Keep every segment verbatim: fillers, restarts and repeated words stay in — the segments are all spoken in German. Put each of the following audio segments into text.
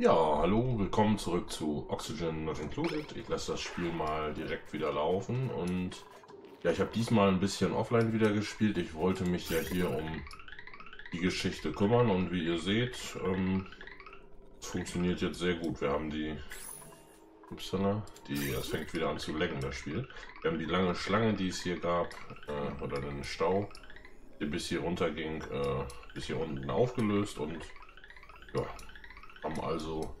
Ja, hallo, willkommen zurück zu Oxygen Not Included. Ich lasse das Spiel mal direkt wieder laufen und ja, ich habe diesmal ein bisschen offline wieder gespielt. Ich wollte mich ja hier um die Geschichte kümmern und wie ihr seht, ähm, es funktioniert jetzt sehr gut. Wir haben die, ups, die, es fängt wieder an zu lecken, das Spiel. Wir haben die lange Schlange, die es hier gab, äh, oder den Stau, der bis hier runter ging, äh, bis hier unten aufgelöst und ja, haben also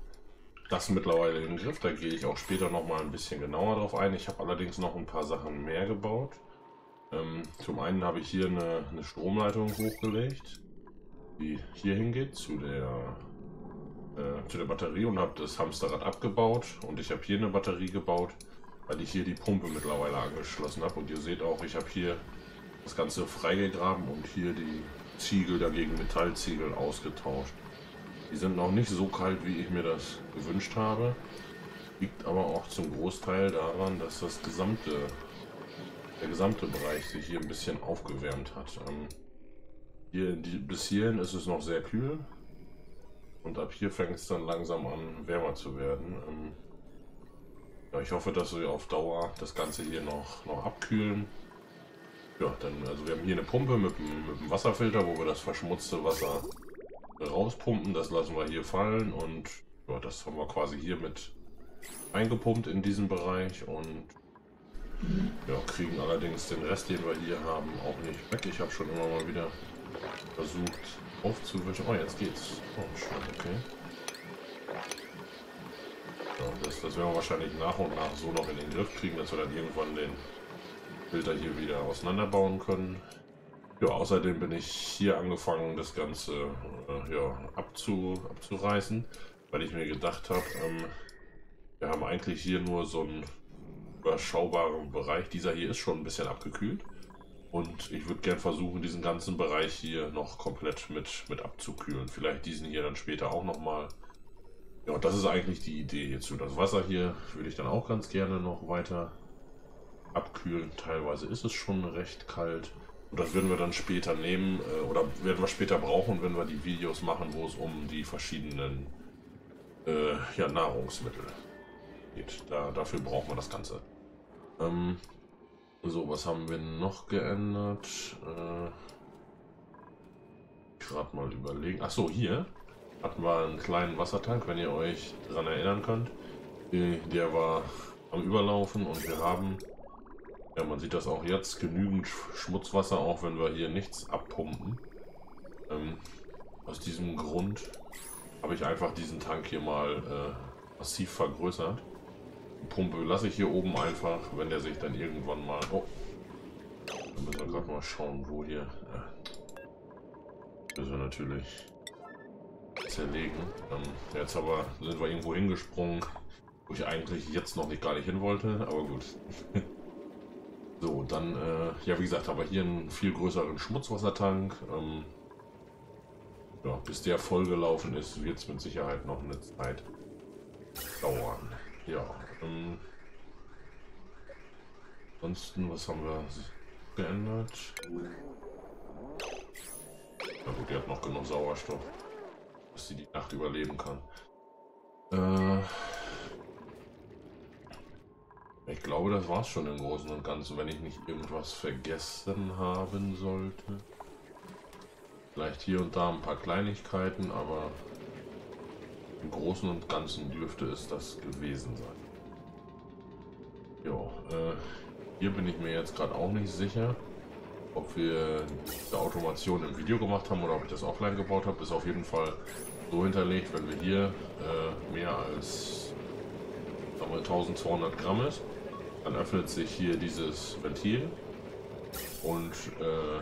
das mittlerweile im Griff. Da gehe ich auch später noch mal ein bisschen genauer drauf ein. Ich habe allerdings noch ein paar Sachen mehr gebaut. Ähm, zum einen habe ich hier eine, eine Stromleitung hochgelegt, die hier hingeht zu der äh, zu der Batterie, und habe das Hamsterrad abgebaut. Und ich habe hier eine Batterie gebaut, weil ich hier die Pumpe mittlerweile angeschlossen habe. Und ihr seht auch, ich habe hier das Ganze freigegraben und hier die Ziegel dagegen Metallziegel ausgetauscht. Die sind noch nicht so kalt, wie ich mir das gewünscht habe. Liegt aber auch zum Großteil daran, dass das gesamte, der gesamte Bereich sich hier ein bisschen aufgewärmt hat. Ähm, hier, die, bis hierhin ist es noch sehr kühl. Und ab hier fängt es dann langsam an, wärmer zu werden. Ähm, ja, ich hoffe, dass wir auf Dauer das Ganze hier noch, noch abkühlen. Ja, dann, also wir haben hier eine Pumpe mit einem Wasserfilter, wo wir das verschmutzte Wasser rauspumpen, das lassen wir hier fallen und ja, das haben wir quasi hier mit eingepumpt in diesem Bereich und ja, kriegen allerdings den Rest, den wir hier haben, auch nicht weg. Ich habe schon immer mal wieder versucht aufzuwischen. Oh, jetzt geht's. Oh, schön, okay. Ja, das, das werden wir wahrscheinlich nach und nach so noch in den Griff kriegen, dass wir dann irgendwann den Filter hier wieder auseinanderbauen können. Ja, außerdem bin ich hier angefangen, das Ganze äh, ja, abzu, abzureißen, weil ich mir gedacht habe, ähm, wir haben eigentlich hier nur so einen überschaubaren Bereich. Dieser hier ist schon ein bisschen abgekühlt und ich würde gern versuchen, diesen ganzen Bereich hier noch komplett mit, mit abzukühlen. Vielleicht diesen hier dann später auch nochmal. Ja, das ist eigentlich die Idee hierzu. Das Wasser hier würde ich dann auch ganz gerne noch weiter abkühlen. Teilweise ist es schon recht kalt. Und das werden wir dann später nehmen oder werden wir später brauchen, wenn wir die Videos machen, wo es um die verschiedenen äh, ja, Nahrungsmittel geht. Da, dafür brauchen wir das Ganze. Ähm, so, was haben wir noch geändert? Äh, Gerade mal überlegen. Achso, hier hatten wir einen kleinen Wassertank, wenn ihr euch daran erinnern könnt. Der war am Überlaufen und wir haben... Ja, man sieht das auch jetzt, genügend Schmutzwasser, auch wenn wir hier nichts abpumpen. Ähm, aus diesem Grund habe ich einfach diesen Tank hier mal äh, massiv vergrößert. Die Pumpe lasse ich hier oben einfach, wenn der sich dann irgendwann mal... Oh, da müssen wir gerade mal schauen, wo hier... Äh, müssen wir natürlich zerlegen. Ähm, jetzt aber sind wir irgendwo hingesprungen, wo ich eigentlich jetzt noch nicht gar nicht hin wollte, aber gut. So, dann, äh, ja wie gesagt, haben wir hier einen viel größeren Schmutzwassertank. Ähm, ja, bis der vollgelaufen ist, wird es mit Sicherheit noch eine Zeit dauern. Ja, ähm, ansonsten, was haben wir geändert? Na gut, die hat noch genug Sauerstoff, dass sie die Nacht überleben kann. Äh... Ich glaube, das war es schon im Großen und Ganzen, wenn ich nicht irgendwas vergessen haben sollte. Vielleicht hier und da ein paar Kleinigkeiten, aber im Großen und Ganzen dürfte es das gewesen sein. Ja, äh, hier bin ich mir jetzt gerade auch nicht sicher, ob wir die Automation im Video gemacht haben oder ob ich das offline gebaut habe. Ist auf jeden Fall so hinterlegt, wenn wir hier äh, mehr als eintausendzweihundert Gramm ist. Dann öffnet sich hier dieses Ventil und äh,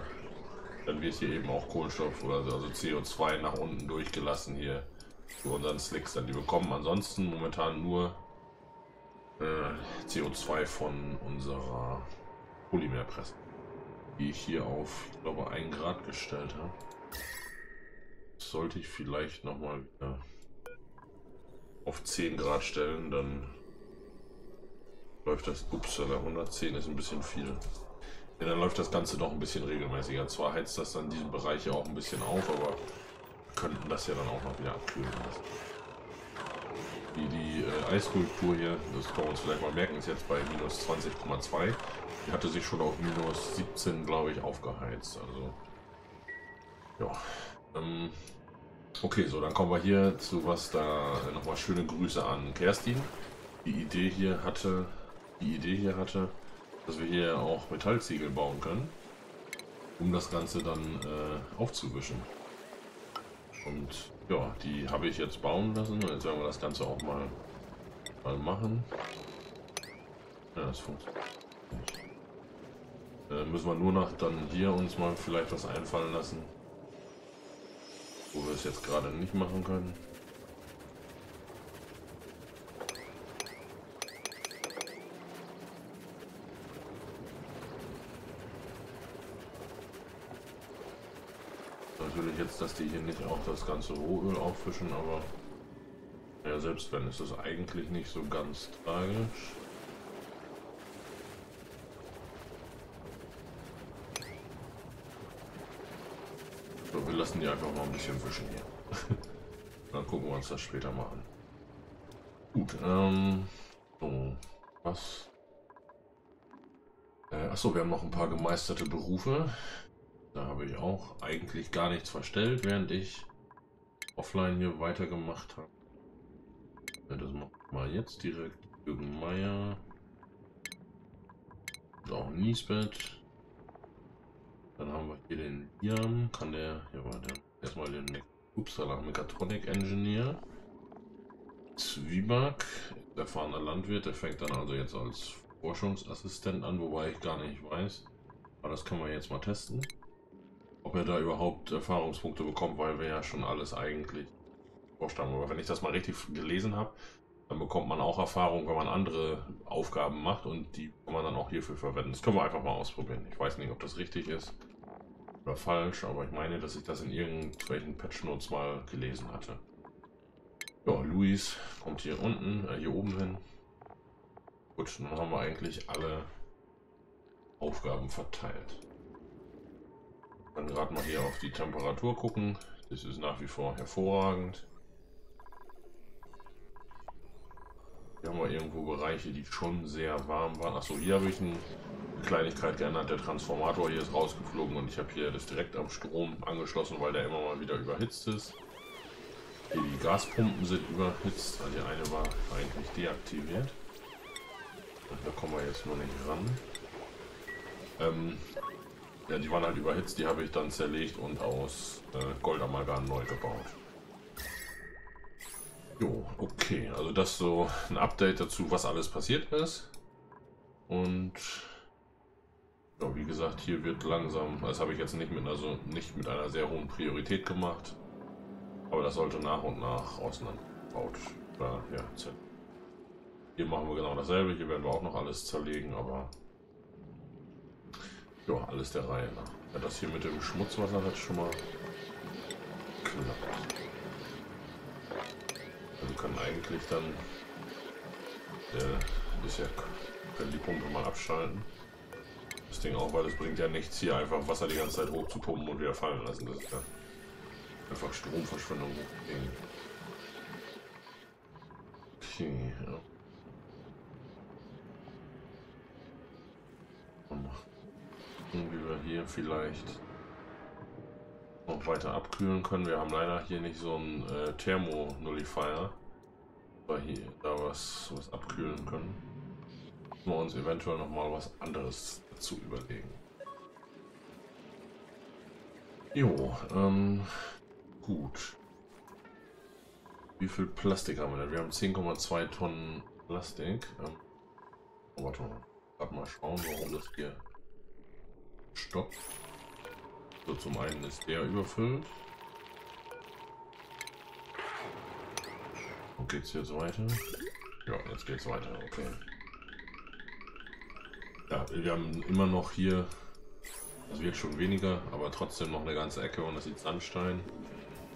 dann wird hier eben auch Kohlenstoff oder so, also C O zwei nach unten durchgelassen hier für unseren Slicks, dann die bekommen. Ansonsten momentan nur äh, C O zwei von unserer Polymerpresse, die ich hier auf, ich glaube, ein Grad gestellt habe. Das sollte ich vielleicht nochmal wieder auf zehn Grad stellen, dann läuft das, ups, hundertzehn ist ein bisschen viel. Ja, dann läuft das Ganze doch ein bisschen regelmäßiger. Zwar heizt das dann diesen Bereich ja auch ein bisschen auf, aber wir könnten das ja dann auch noch wieder abkühlen lassen. äh, Eiskultur hier, das kann man uns vielleicht mal merken, ist jetzt bei minus zwanzig Komma zwei. Die hatte sich schon auf minus siebzehn, glaube ich, aufgeheizt. Also, ja. Ähm, okay, so, dann kommen wir hier zu was da. Nochmal schöne Grüße an Kerstin, die Idee hier hatte, die Idee hier hatte, dass wir hier auch Metallziegel bauen können, um das Ganze dann äh, aufzuwischen. Und ja, die habe ich jetzt bauen lassen und jetzt werden wir das Ganze auch mal, mal machen. Ja, das funktioniert nicht. Äh, müssen wir nur noch dann hier uns mal vielleicht was einfallen lassen, wo wir es jetzt gerade nicht machen können. Natürlich jetzt, dass die hier nicht auch das ganze Rohöl auffischen, aber ja, selbst wenn, ist das eigentlich nicht so ganz tragisch. So, wir lassen die einfach mal ein bisschen fischen hier. Dann gucken wir uns das später mal an. Gut, ähm, so, was? Äh, achso, wir haben noch ein paar gemeisterte Berufe. Da habe ich auch eigentlich gar nichts verstellt, während ich offline hier weitergemacht habe. Das mache ich mal jetzt direkt. Jürgen Meier. Und auch Niesbett. Dann haben wir hier den Liam. Kann der, hier war der, erstmal den Me Ups, Mechatronic Engineer. Zwieback, erfahrener Landwirt. Der fängt dann also jetzt als Forschungsassistent an, wobei ich gar nicht weiß. Aber das können wir jetzt mal testen, ob er da überhaupt Erfahrungspunkte bekommt, weil wir ja schon alles eigentlich vorstellen. Aber wenn ich das mal richtig gelesen habe, dann bekommt man auch Erfahrung, wenn man andere Aufgaben macht und die kann man dann auch hierfür verwenden. Das können wir einfach mal ausprobieren. Ich weiß nicht, ob das richtig ist oder falsch, aber ich meine, dass ich das in irgendwelchen Patchnotes mal gelesen hatte. Ja, Luis kommt hier unten, äh, hier oben hin. Gut, nun haben wir eigentlich alle Aufgaben verteilt. Dann gerade mal hier auf die Temperatur gucken. Das ist nach wie vor hervorragend. Hier haben wir irgendwo Bereiche, die schon sehr warm waren. Achso, hier habe ich eine Kleinigkeit geändert. Der Transformator hier ist rausgeflogen und ich habe hier das direkt am Strom angeschlossen, weil der immer mal wieder überhitzt ist. Hier die Gaspumpen sind überhitzt, weil die eine war eigentlich deaktiviert. Und da kommen wir jetzt noch nicht ran. Ähm, Ja, die waren halt überhitzt, die habe ich dann zerlegt und aus äh, Goldamalgam neu gebaut. Jo, okay, also das so ein Update dazu, was alles passiert ist. Und ja, wie gesagt, hier wird langsam, das habe ich jetzt nicht mit, also nicht mit einer sehr hohen Priorität gemacht, aber das sollte nach und nach auseinandergebaut werden. Ja, ja. Hier machen wir genau dasselbe, hier werden wir auch noch alles zerlegen, aber ja, alles der Reihe nach. Ja, das hier mit dem Schmutzwasser hat schon mal knapp. Also kann eigentlich dann äh, ist ja, können die Pumpe mal abschalten. Das Ding auch, weil das bringt ja nichts, hier einfach Wasser die ganze Zeit hoch zu pumpen und wieder fallen lassen. Das ist ja einfach Stromverschwendung. Okay, ja. Wie wir hier vielleicht noch weiter abkühlen können. Wir haben leider hier nicht so einen äh, Thermo-Nullifier, weil hier da was, was abkühlen können. Müssen wir uns eventuell noch mal was anderes dazu überlegen. Jo, ähm, gut. Wie viel Plastik haben wir denn? Wir haben zehn Komma zwei Tonnen Plastik. Ähm, oh, warte mal, gerade mal schauen, warum das hier Stopp. So, zum einen ist der überfüllt. Und geht's jetzt weiter? Ja, jetzt geht's weiter, okay. Ja, wir haben immer noch hier, das wird schon weniger, aber trotzdem noch eine ganze Ecke und das ist Sandstein.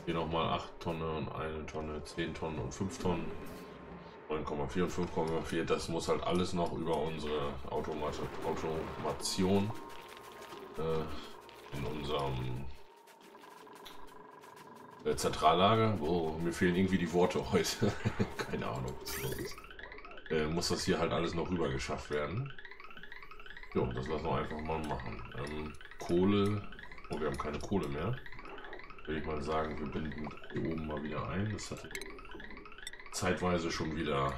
Hier nochmal acht Tonnen und eine Tonne, zehn Tonnen und fünf Tonnen. neun Komma vier und fünf Komma vier, das muss halt alles noch über unsere Automat Automation. In unserem Zentrallager? Oh, mir fehlen irgendwie die Worte heute. Keine Ahnung, was los ist. Äh, muss das hier halt alles noch rüber geschafft werden. Ja, das lassen wir einfach mal machen. Ähm, Kohle. Oh, wir haben keine Kohle mehr. Würde ich mal sagen, wir binden hier oben mal wieder ein. Das hatte ich zeitweise schon wieder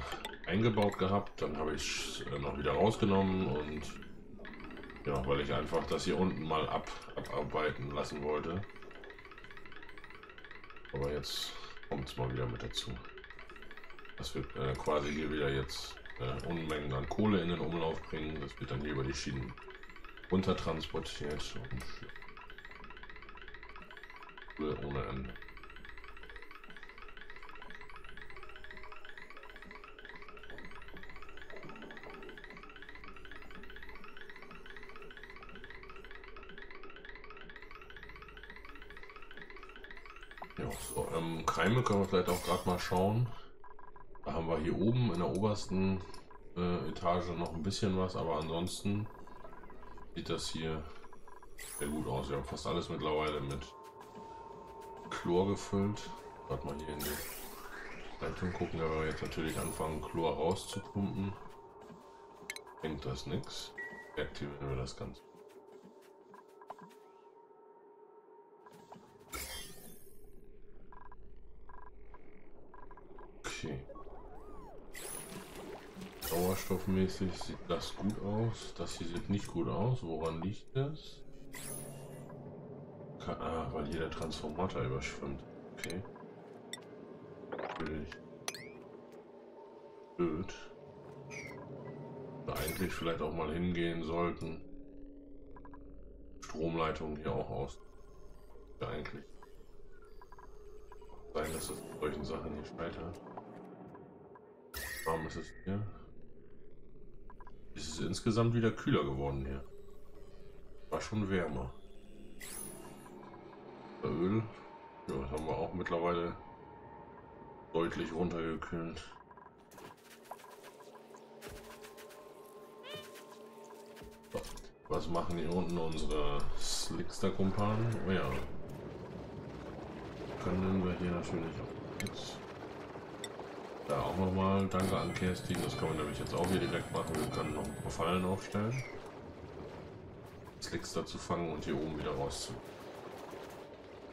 eingebaut gehabt. Dann habe ich es noch wieder rausgenommen und ja, weil ich einfach das hier unten mal ab, abarbeiten lassen wollte. Aber jetzt kommt es mal wieder mit dazu. Das wird äh, quasi hier wieder jetzt äh, Unmengen an Kohle in den Umlauf bringen. Das wird dann hier über die Schienen runtertransportiert. Und ohne Ende. Ja, so, ähm, Keime können wir vielleicht auch gerade mal schauen. Da haben wir hier oben in der obersten äh, Etage noch ein bisschen was, aber ansonsten sieht das hier sehr gut aus. Wir haben fast alles mittlerweile mit Chlor gefüllt. Warte mal hier in die Leitung gucken, da wir jetzt natürlich anfangen, Chlor rauszupumpen. Bringt das nichts. Deaktivieren wir das Ganze. Sauerstoffmäßig sieht das gut aus. Das hier sieht nicht gut aus. Woran liegt das? Ah, weil hier der Transformator überschwimmt. Okay. Natürlich. Blöd. Da eigentlich vielleicht auch mal hingehen sollten. Stromleitung hier auch aus. Ja, eigentlich. Sein, dass es mit solchen Sachen nicht scheitert. Warm ist es hier. Es ist insgesamt wieder kühler geworden hier. War schon wärmer. Der Öl. Ja, das haben wir auch mittlerweile deutlich runtergekühlt. So. Was machen hier unten unsere Slickster-Kumpanen? Oh ja. Können wir hier natürlich auch jetzt. Da auch nochmal danke an Kerstin, das können wir nämlich jetzt auch hier direkt machen. Wir können noch ein paar Fallen aufstellen, Slicks dazu fangen und hier oben wieder rauszu.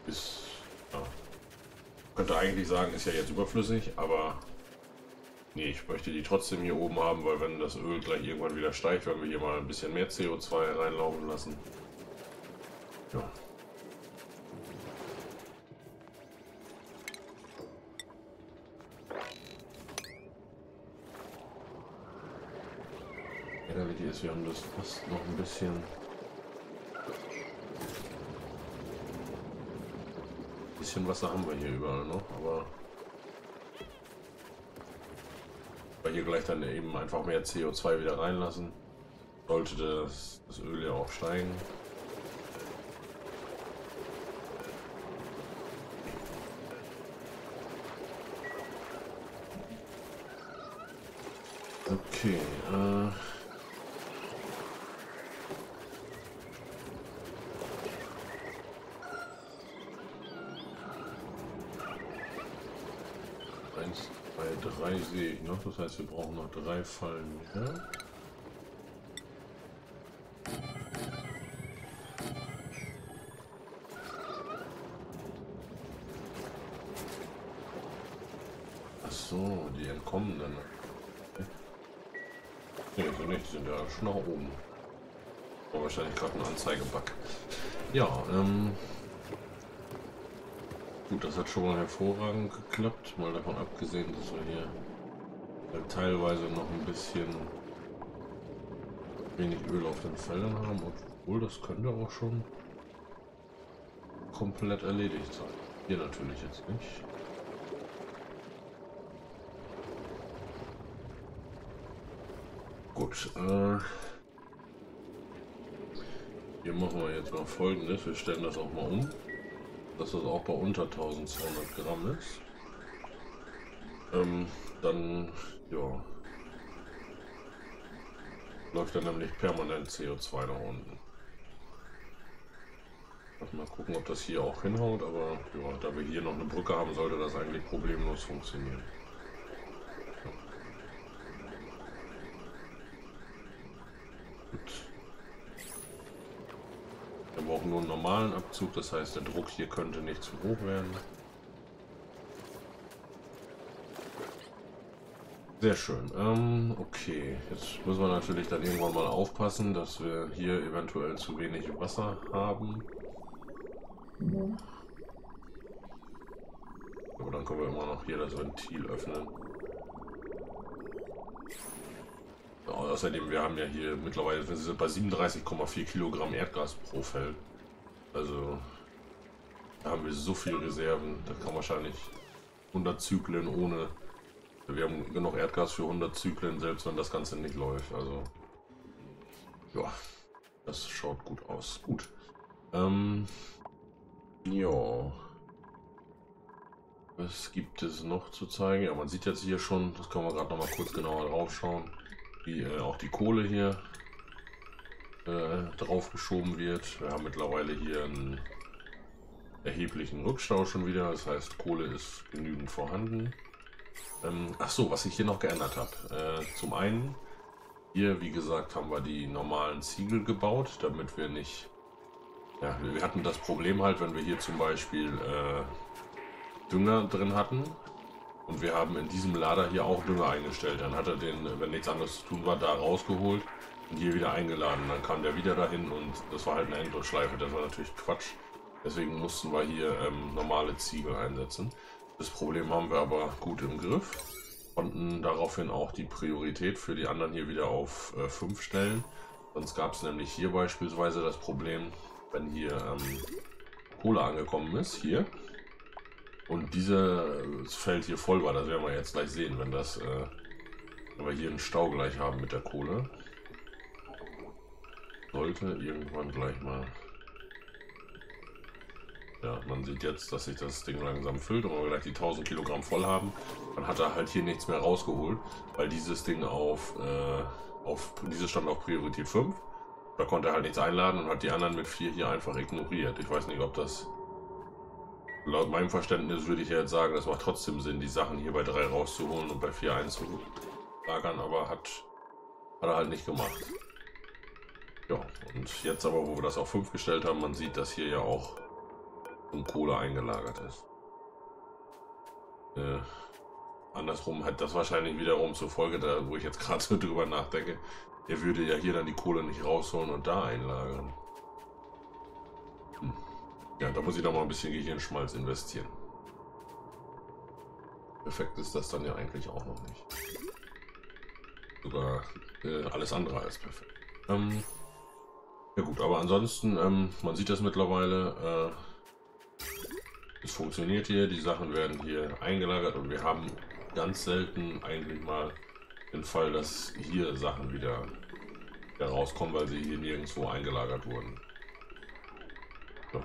Ist, ja. Könnte eigentlich sagen, ist ja jetzt überflüssig, aber nee, ich möchte die trotzdem hier oben haben, weil wenn das Öl gleich irgendwann wieder steigt, werden wir hier mal ein bisschen mehr C O zwei reinlaufen lassen. Ja. Ist, wir haben das fast noch ein bisschen bisschen Wasser haben wir hier überall noch, aber weil hier gleich dann eben einfach mehr C O zwei wieder reinlassen, sollte das, das Öl ja auch steigen. Okay, äh drei sehe ich noch, das heißt, wir brauchen noch drei Fallen mehr. Ach so, die entkommen dann. Ne, so nicht, die sind ja schon nach oben. Aber wahrscheinlich gerade ein Anzeigebug. Ja, ähm. Gut, das hat schon mal hervorragend geklappt, mal davon abgesehen, dass wir hier teilweise noch ein bisschen wenig Öl auf den Feldern haben, obwohl das könnte auch schon komplett erledigt sein. Hier natürlich jetzt nicht. Gut, äh, hier machen wir jetzt mal Folgendes, wir stellen das auch mal um, dass das auch bei unter eintausendzweihundert Gramm ist. Ähm, dann, ja, läuft dann nämlich permanent C O zwei nach unten. Mal gucken, ob das hier auch hinhaut, aber ja, da wir hier noch eine Brücke haben, sollte das eigentlich problemlos funktionieren. Gut. Wir brauchen nur einen normalen Abzug, das heißt, der Druck hier könnte nicht zu hoch werden. Sehr schön. Ähm, okay, jetzt müssen wir natürlich dann irgendwann mal aufpassen, dass wir hier eventuell zu wenig Wasser haben. Mhm. Aber dann können wir immer noch hier das Ventil öffnen. Ja, außerdem, wir haben ja hier mittlerweile, wir sind bei siebenunddreißig Komma vier Kilogramm Erdgas pro Feld. Also da haben wir so viel Reserven, da kann wahrscheinlich hundert Zyklen ohne... Wir haben genug Erdgas für hundert Zyklen, selbst wenn das Ganze nicht läuft. Also, ja, das schaut gut aus. Gut. Ähm, ja. Was gibt es noch zu zeigen? Ja, man sieht jetzt hier schon, das können wir gerade noch mal kurz genauer drauf schauen, wie äh, auch die Kohle hier äh, draufgeschoben wird. Wir haben mittlerweile hier einen erheblichen Rückstau schon wieder. Das heißt, Kohle ist genügend vorhanden. Ähm, ach so, was ich hier noch geändert habe. Äh, zum einen, hier wie gesagt, haben wir die normalen Ziegel gebaut, damit wir nicht... Ja, wir hatten das Problem halt, wenn wir hier zum Beispiel äh, Dünger drin hatten und wir haben in diesem Lader hier auch Dünger eingestellt. Dann hat er den, wenn nichts anderes zu tun war, da rausgeholt und hier wieder eingeladen. Dann kam der wieder dahin und das war halt eine Endlosschleife. Das war natürlich Quatsch. Deswegen mussten wir hier ähm, normale Ziegel einsetzen. Das Problem haben wir aber gut im Griff, konnten daraufhin auch die Priorität für die anderen hier wieder auf äh, fünf stellen. Sonst gab es nämlich hier beispielsweise das Problem, wenn hier ähm, Kohle angekommen ist, hier, und dieses Feld hier voll war. Das werden wir jetzt gleich sehen, wenn, das, äh, wenn wir hier einen Stau gleich haben mit der Kohle. Sollte irgendwann gleich mal... Ja, man sieht jetzt, dass sich das Ding langsam füllt und wir gleich die tausend Kilogramm voll haben, dann hat er halt hier nichts mehr rausgeholt, weil dieses Ding auf, äh, auf dieses stand auf Priorität fünf, da konnte er halt nichts einladen und hat die anderen mit vier hier einfach ignoriert. Ich weiß nicht, ob das, laut meinem Verständnis würde ich ja jetzt sagen, das macht trotzdem Sinn, die Sachen hier bei drei rauszuholen und bei vier einzulagern, aber hat, hat er halt nicht gemacht. Ja, und jetzt aber, wo wir das auf fünf gestellt haben, man sieht, dass hier ja auch und Kohle eingelagert ist. Äh, andersrum hat das wahrscheinlich wiederum zur Folge, da wo ich jetzt gerade so drüber nachdenke, er würde ja hier dann die Kohle nicht rausholen und da einlagern. Hm. Ja, da muss ich doch mal ein bisschen Gehirnschmalz investieren. Perfekt ist das dann ja eigentlich auch noch nicht. Sogar äh, alles andere als perfekt. Ähm, ja gut, aber ansonsten, ähm, man sieht das mittlerweile, äh, es funktioniert hier, die Sachen werden hier eingelagert und wir haben ganz selten eigentlich mal den Fall, dass hier Sachen wieder, wieder rauskommen, weil sie hier nirgendwo eingelagert wurden. So,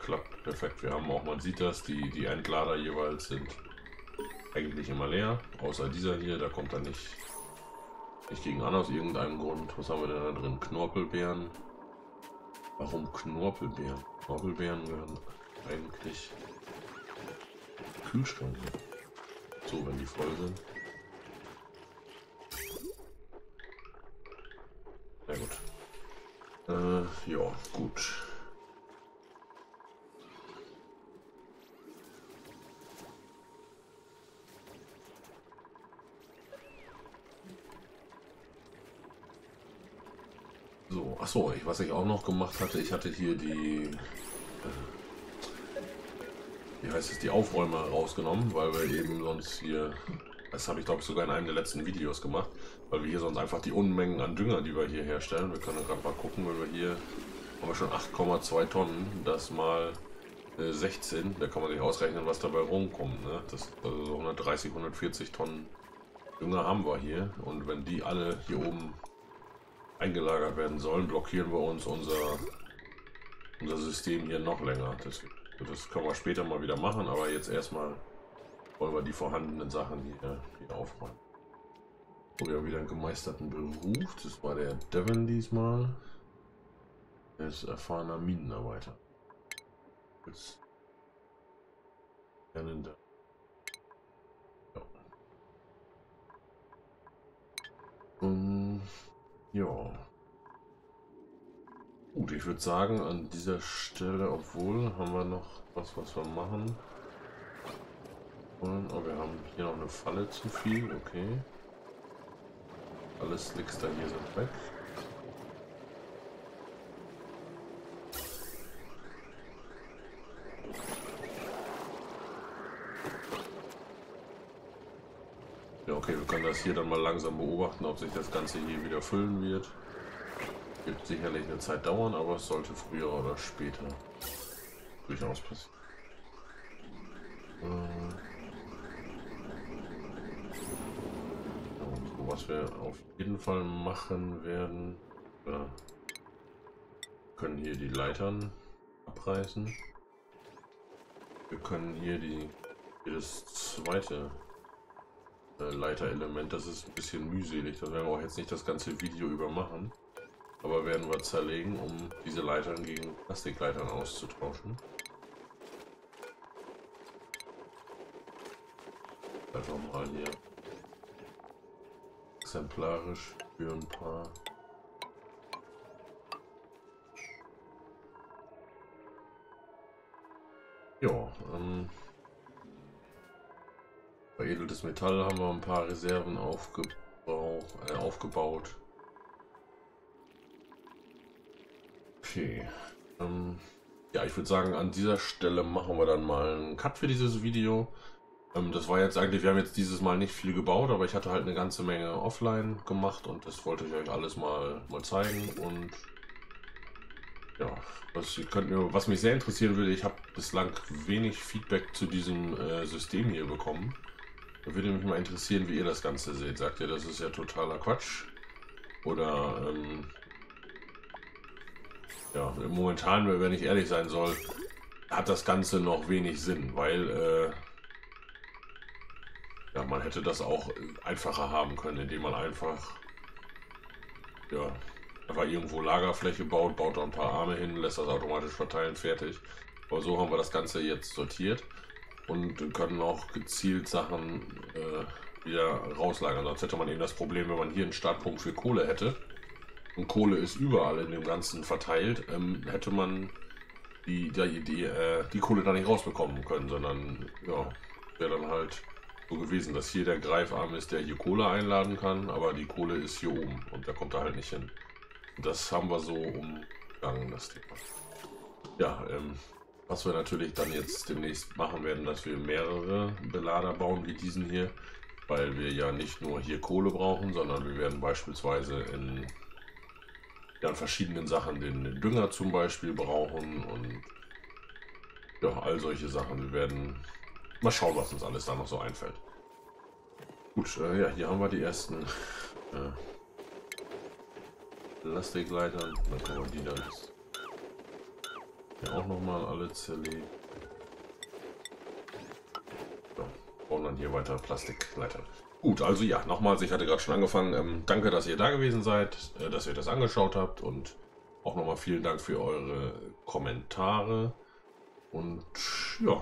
klappt perfekt. Wir haben auch, man sieht das, die, die Endlader jeweils sind eigentlich immer leer, außer dieser hier, da kommt er nicht, nicht gegen an aus irgendeinem Grund. Was haben wir denn da drin? Knorpelbeeren. Warum Knorpelbeeren? Knorpelbeeren gehören eigentlich Kühlschrank. So, wenn die voll sind. Na gut. Äh, ja, gut. So, achso, ich, was ich auch noch gemacht hatte, ich hatte hier die... Äh, Wie heißt es, die Aufräumer rausgenommen, weil wir eben sonst hier, das habe ich glaube ich sogar in einem der letzten Videos gemacht, weil wir hier sonst einfach die Unmengen an Dünger, die wir hier herstellen, wir können gerade mal gucken, weil wir hier, haben wir schon acht Komma zwei Tonnen, das mal äh, sechzehn, da kann man sich ausrechnen, was dabei rumkommt, ne? Das, also so hundertdreißig, hundertvierzig Tonnen Dünger haben wir hier und wenn die alle hier oben eingelagert werden sollen, blockieren wir uns unser, unser System hier noch länger. Deswegen. Das können wir später mal wieder machen, aber jetzt erstmal wollen wir die vorhandenen Sachen hier, hier aufräumen. Oh ja, wieder einen gemeisterten Beruf. Das war der Devin diesmal. Er ist erfahrener Minenarbeiter. Ist Kalender. Ja. Um, ja. Gut, ich würde sagen, an dieser Stelle, obwohl, haben wir noch was, was wir machen wollen. Oh, wir haben hier noch eine Falle zu viel, okay. Alles liegt da hier so weg. Ja, okay, wir können das hier dann mal langsam beobachten, ob sich das Ganze hier wieder füllen wird. Wird sicherlich eine Zeit dauern, aber es sollte früher oder später durchaus passieren. Und was wir auf jeden Fall machen werden, wir können hier die Leitern abreißen. Wir können hier die hier das zweite Leiterelement, das ist ein bisschen mühselig, das werden wir auch jetzt nicht das ganze Video über machen, aber werden wir zerlegen, um diese Leitern gegen Plastikleitern auszutauschen. Einfach mal hier exemplarisch für ein paar. Ja, ähm. veredeltes Metall haben wir ein paar Reserven aufgebrauch, äh, aufgebaut. Okay. Ähm, ja, ich würde sagen, an dieser Stelle machen wir dann mal einen Cut für dieses Video. Ähm, das war jetzt eigentlich, wir haben jetzt dieses Mal nicht viel gebaut, aber ich hatte halt eine ganze Menge offline gemacht und das wollte ich euch alles mal, mal zeigen. Und ja, was, könnt mir, was mich sehr interessieren würde, ich habe bislang wenig Feedback zu diesem äh, System hier bekommen. Würde mich mal interessieren, wie ihr das Ganze seht. Sagt ihr, das ist ja totaler Quatsch? Oder, ähm, ja, momentan, wenn ich ehrlich sein soll, hat das Ganze noch wenig Sinn, weil, äh, ja, man hätte das auch einfacher haben können, indem man einfach, ja, einfach irgendwo Lagerfläche baut, baut da ein paar Arme hin, lässt das automatisch verteilen, fertig. Aber so haben wir das Ganze jetzt sortiert. Und können auch gezielt Sachen äh, wieder rauslagern. Sonst hätte man eben das Problem, wenn man hier einen Startpunkt für Kohle hätte. Und Kohle ist überall in dem Ganzen verteilt. Ähm, hätte man die, die, die, äh, die Kohle da nicht rausbekommen können. Sondern ja, wäre dann halt so gewesen, dass hier der Greifarm ist, der hier Kohle einladen kann. Aber die Kohle ist hier oben und da kommt er halt nicht hin. Und das haben wir so umgangen, das Thema. Ja, ähm... was wir natürlich dann jetzt demnächst machen werden, dass wir mehrere Belader bauen wie diesen hier, weil wir ja nicht nur hier Kohle brauchen, sondern wir werden beispielsweise in, ja, in verschiedenen Sachen den Dünger zum Beispiel brauchen und ja, all solche Sachen. Wir werden mal schauen, was uns alles da noch so einfällt. Gut, äh, ja, hier haben wir die ersten äh, Plastikleitern, dann können wir die dann ja, auch nochmal alle zerlegen. So, bauen dann hier weiter Plastikleitern. Gut, also ja, nochmals, ich hatte gerade schon angefangen. Ähm, danke, dass ihr da gewesen seid, äh, dass ihr das angeschaut habt und auch nochmal vielen Dank für eure Kommentare. Und ja,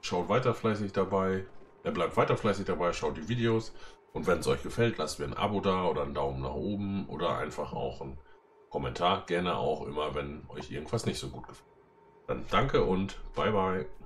schaut weiter fleißig dabei. Äh, bleibt weiter fleißig dabei, schaut die Videos. Und wenn es euch gefällt, lasst mir ein Abo da oder einen Daumen nach oben oder einfach auch einen Kommentar. Gerne auch immer, wenn euch irgendwas nicht so gut gefällt. Dann danke und bye bye.